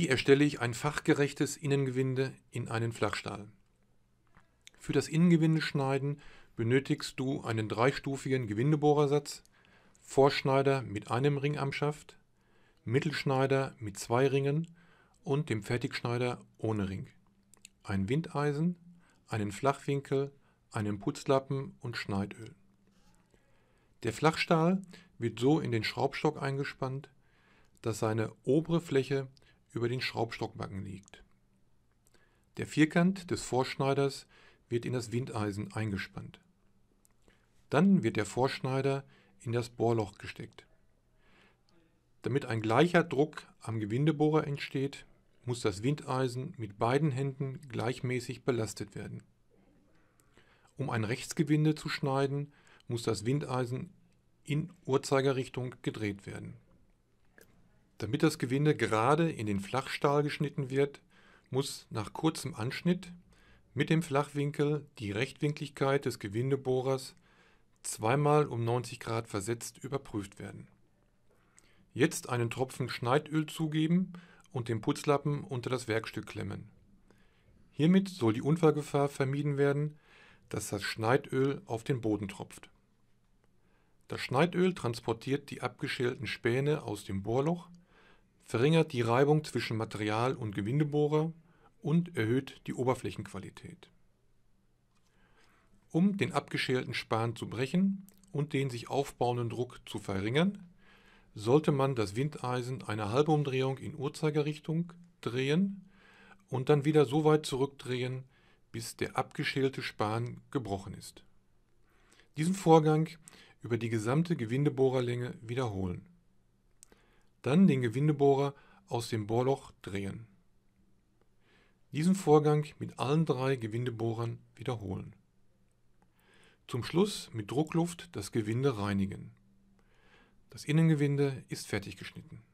Wie erstelle ich ein fachgerechtes Innengewinde in einen Flachstahl? Für das Innengewindeschneiden benötigst du einen dreistufigen Gewindebohrersatz, Vorschneider mit einem Ring am Schaft, Mittelschneider mit 2 Ringen und dem Fertigschneider ohne Ring, ein Windeisen, einen Flachwinkel, einen Putzlappen und Schneidöl. Der Flachstahl wird so in den Schraubstock eingespannt, dass seine obere Fläche über den Schraubstockbacken liegt. Der Vierkant des Vorschneiders wird in das Windeisen eingespannt. Dann wird der Vorschneider in das Bohrloch gesteckt. Damit ein gleicher Druck am Gewindebohrer entsteht, muss das Windeisen mit beiden Händen gleichmäßig belastet werden. Um ein Rechtsgewinde zu schneiden, muss das Windeisen in Uhrzeigerrichtung gedreht werden. Damit das Gewinde gerade in den Flachstahl geschnitten wird, muss nach kurzem Anschnitt mit dem Flachwinkel die Rechtwinkligkeit des Gewindebohrers zweimal um 90 Grad versetzt überprüft werden. Jetzt einen Tropfen Schneidöl zugeben und den Putzlappen unter das Werkstück klemmen. Hiermit soll die Unfallgefahr vermieden werden, dass das Schneidöl auf den Boden tropft. Das Schneidöl transportiert die abgeschälten Späne aus dem Bohrloch, verringert die Reibung zwischen Material und Gewindebohrer und erhöht die Oberflächenqualität. Um den abgeschälten Span zu brechen und den sich aufbauenden Druck zu verringern, sollte man das Windeisen eine halbe Umdrehung in Uhrzeigerrichtung drehen und dann wieder so weit zurückdrehen, bis der abgeschälte Span gebrochen ist. Diesen Vorgang über die gesamte Gewindebohrerlänge wiederholen. Dann den Gewindebohrer aus dem Bohrloch drehen. Diesen Vorgang mit allen 3 Gewindebohrern wiederholen. Zum Schluss mit Druckluft das Gewinde reinigen. Das Innengewinde ist fertig geschnitten.